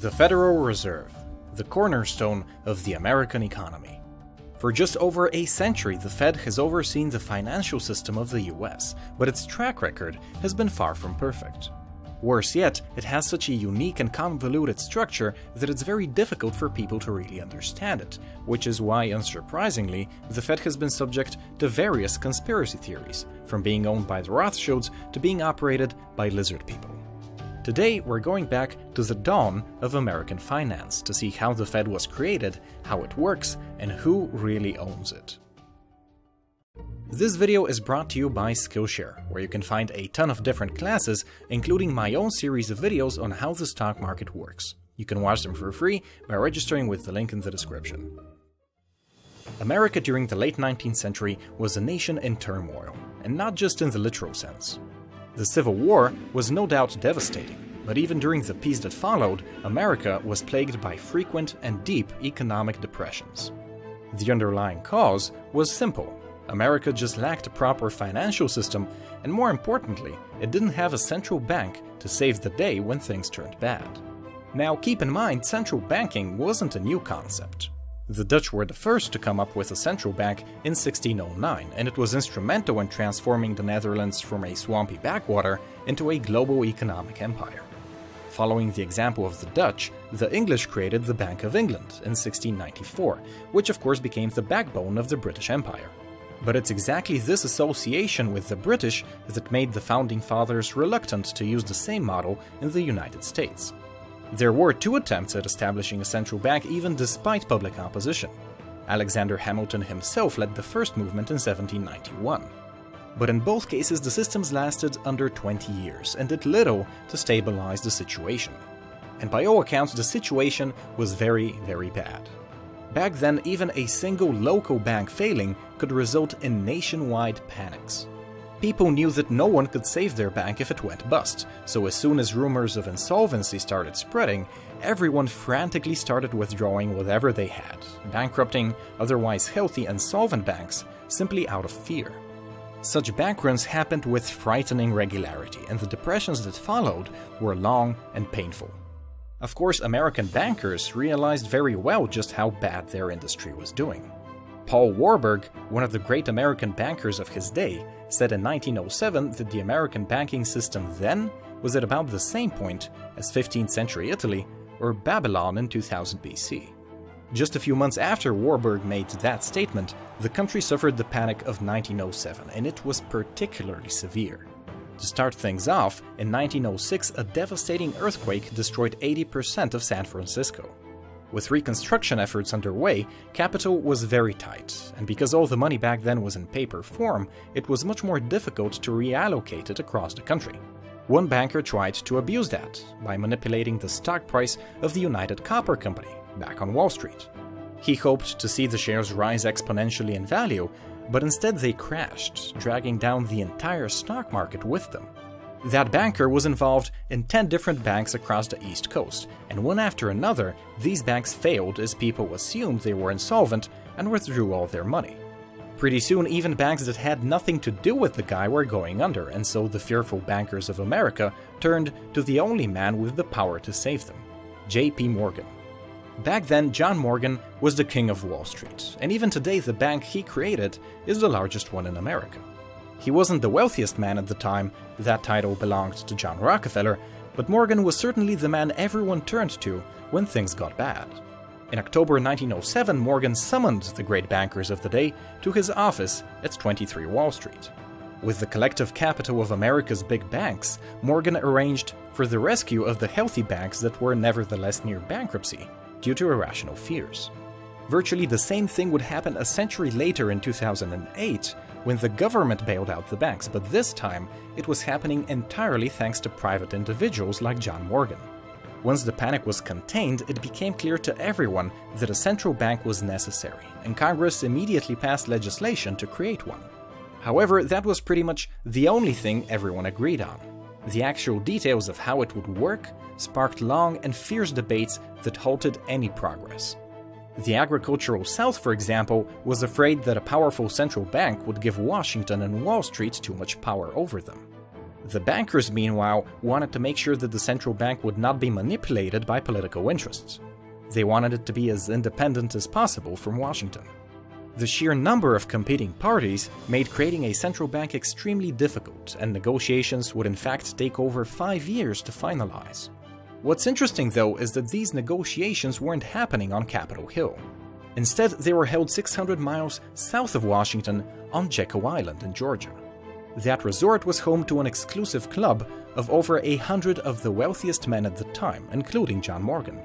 The Federal Reserve, the cornerstone of the American economy. For just over a century, the Fed has overseen the financial system of the US, but its track record has been far from perfect. Worse yet, it has such a unique and convoluted structure that it's very difficult for people to really understand it, which is why, unsurprisingly, the Fed has been subject to various conspiracy theories, from being owned by the Rothschilds to being operated by lizard people. Today, we're going back to the dawn of American finance to see how the Fed was created, how it works, and who really owns it. This video is brought to you by Skillshare, where you can find a ton of different classes, including my own series of videos on how the stock market works. You can watch them for free by registering with the link in the description. America during the late 19th century was a nation in turmoil, and not just in the literal sense. The Civil War was no doubt devastating, but even during the peace that followed, America was plagued by frequent and deep economic depressions. The underlying cause was simple. America just lacked a proper financial system, and more importantly, it didn't have a central bank to save the day when things turned bad. Now keep in mind, central banking wasn't a new concept. The Dutch were the first to come up with a central bank in 1609, and it was instrumental in transforming the Netherlands from a swampy backwater into a global economic empire. Following the example of the Dutch, the English created the Bank of England in 1694, which of course became the backbone of the British Empire. But it's exactly this association with the British that made the Founding Fathers reluctant to use the same model in the United States. There were two attempts at establishing a central bank even despite public opposition. Alexander Hamilton himself led the first movement in 1791. But in both cases the systems lasted under 20 years and did little to stabilize the situation. And by all accounts the situation was very bad. Back then even a single local bank failing could result in nationwide panics. People knew that no one could save their bank if it went bust, so as soon as rumors of insolvency started spreading, everyone frantically started withdrawing whatever they had, bankrupting otherwise healthy and solvent banks simply out of fear. Such bankruns happened with frightening regularity, and the depressions that followed were long and painful. Of course, American bankers realized very well just how bad their industry was doing. Paul Warburg, one of the great American bankers of his day, said in 1907 that the American banking system then was at about the same point as 15th century Italy or Babylon in 2000 BC. Just a few months after Warburg made that statement, the country suffered the Panic of 1907, and it was particularly severe. To start things off, in 1906 a devastating earthquake destroyed 80% of San Francisco. With reconstruction efforts underway, capital was very tight, and because all the money back then was in paper form, it was much more difficult to reallocate it across the country. One banker tried to abuse that by manipulating the stock price of the United Copper Company back on Wall Street. He hoped to see the shares rise exponentially in value, but instead they crashed, dragging down the entire stock market with them. That banker was involved in 10 different banks across the East Coast, and one after another, these banks failed as people assumed they were insolvent and withdrew all their money. Pretty soon, even banks that had nothing to do with the guy were going under, and so the fearful bankers of America turned to the only man with the power to save them, J.P. Morgan. Back then, John Morgan was the king of Wall Street, and even today the bank he created is the largest one in America. He wasn't the wealthiest man at the time, that title belonged to John Rockefeller, but Morgan was certainly the man everyone turned to when things got bad. In October 1907, Morgan summoned the great bankers of the day to his office at 23 Wall Street. With the collective capital of America's big banks, Morgan arranged for the rescue of the healthy banks that were nevertheless near bankruptcy due to irrational fears. Virtually the same thing would happen a century later in 2008, when the government bailed out the banks, but this time it was happening entirely thanks to private individuals like John Morgan. Once the panic was contained, it became clear to everyone that a central bank was necessary, and Congress immediately passed legislation to create one. However, that was pretty much the only thing everyone agreed on. The actual details of how it would work sparked long and fierce debates that halted any progress. The agricultural South, for example, was afraid that a powerful central bank would give Washington and Wall Street too much power over them. The bankers, meanwhile, wanted to make sure that the central bank would not be manipulated by political interests. They wanted it to be as independent as possible from Washington. The sheer number of competing parties made creating a central bank extremely difficult, and negotiations would in fact take over 5 years to finalize. What's interesting, though, is that these negotiations weren't happening on Capitol Hill. Instead, they were held 600 miles south of Washington on Jekyll Island in Georgia. That resort was home to an exclusive club of over 100 of the wealthiest men at the time, including John Morgan.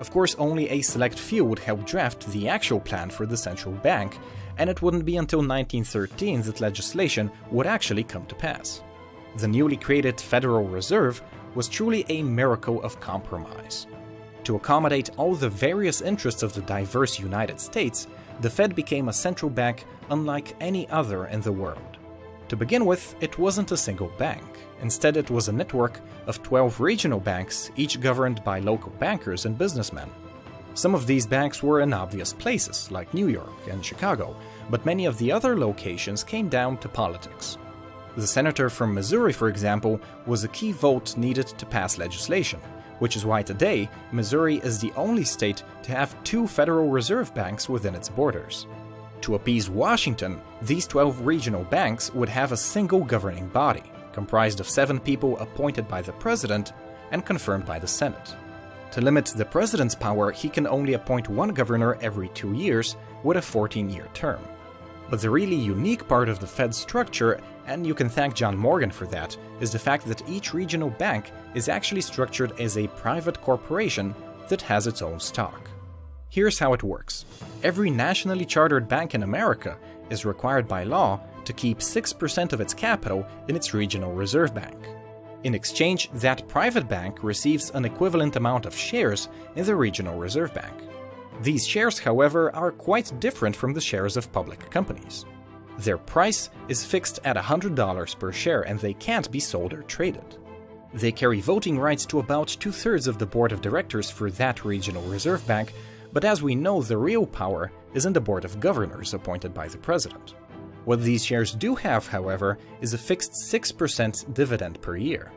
Of course, only a select few would help draft the actual plan for the central bank, and it wouldn't be until 1913 that legislation would actually come to pass. The newly created Federal Reserve was truly a miracle of compromise. To accommodate all the various interests of the diverse United States, the Fed became a central bank unlike any other in the world. To begin with, it wasn't a single bank. Instead, it was a network of 12 regional banks, each governed by local bankers and businessmen. Some of these banks were in obvious places, like New York and Chicago, but many of the other locations came down to politics. The senator from Missouri, for example, was a key vote needed to pass legislation, which is why today Missouri is the only state to have 2 Federal Reserve banks within its borders. To appease Washington, these 12 regional banks would have a single governing body, comprised of 7 people appointed by the president and confirmed by the Senate. To limit the president's power, he can only appoint 1 governor every 2 years with a 14-year term. But the really unique part of the Fed's structure, and you can thank John Morgan for that, is the fact that each regional bank is actually structured as a private corporation that has its own stock. Here's how it works. Every nationally chartered bank in America is required by law to keep 6% of its capital in its regional reserve bank. In exchange, that private bank receives an equivalent amount of shares in the regional reserve bank. These shares, however, are quite different from the shares of public companies. Their price is fixed at $100 per share, and they can't be sold or traded. They carry voting rights to about 2/3 of the board of directors for that regional reserve bank, but as we know, the real power is in the board of governors appointed by the president. What these shares do have, however, is a fixed 6% dividend per year.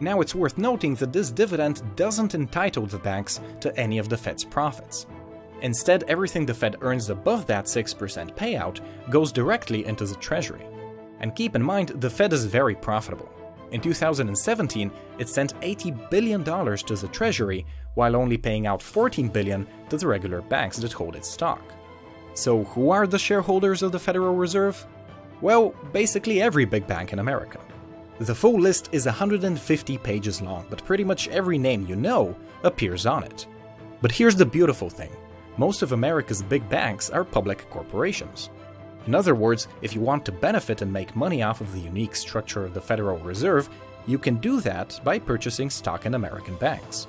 Now, it's worth noting that this dividend doesn't entitle the banks to any of the Fed's profits. Instead, everything the Fed earns above that 6% payout goes directly into the Treasury. And keep in mind, the Fed is very profitable. In 2017, it sent $80 billion to the Treasury, while only paying out $14 billion to the regular banks that hold its stock. So who are the shareholders of the Federal Reserve? Well, basically every big bank in America. The full list is 150 pages long, but pretty much every name you know appears on it. But here's the beautiful thing. Most of America's big banks are public corporations. In other words, if you want to benefit and make money off of the unique structure of the Federal Reserve, you can do that by purchasing stock in American banks.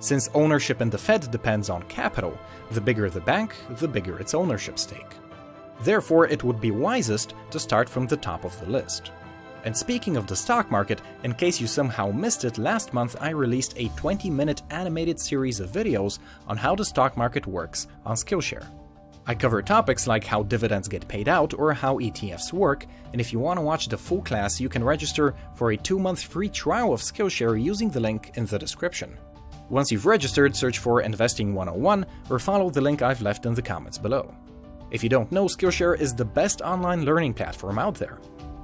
Since ownership in the Fed depends on capital, the bigger the bank, the bigger its ownership stake. Therefore, it would be wisest to start from the top of the list. And speaking of the stock market, in case you somehow missed it, last month I released a 20-minute animated series of videos on how the stock market works on Skillshare. I cover topics like how dividends get paid out or how ETFs work, and if you want to watch the full class, you can register for a 2-month free trial of Skillshare using the link in the description. Once you've registered, search for Investing 101 or follow the link I've left in the comments below. If you don't know, Skillshare is the best online learning platform out there.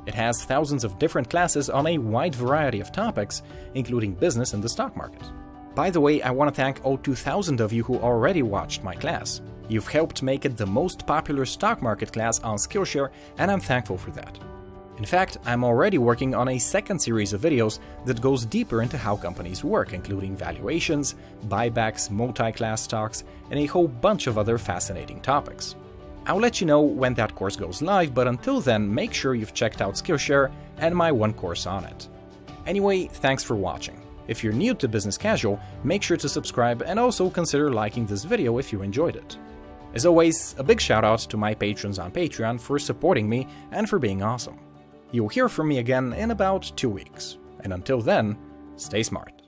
It has thousands of different classes on a wide variety of topics, including business and the stock market. By the way, I want to thank all 2,000 of you who already watched my class. You've helped make it the most popular stock market class on Skillshare, and I'm thankful for that. In fact, I'm already working on a second series of videos that goes deeper into how companies work, including valuations, buybacks, multi-class stocks, and a whole bunch of other fascinating topics. I'll let you know when that course goes live, but until then, make sure you've checked out Skillshare and my one course on it. Anyway, thanks for watching. If you're new to Business Casual, make sure to subscribe and also consider liking this video if you enjoyed it. As always, a big shout out to my patrons on Patreon for supporting me and for being awesome. You'll hear from me again in about 2 weeks, and until then, stay smart.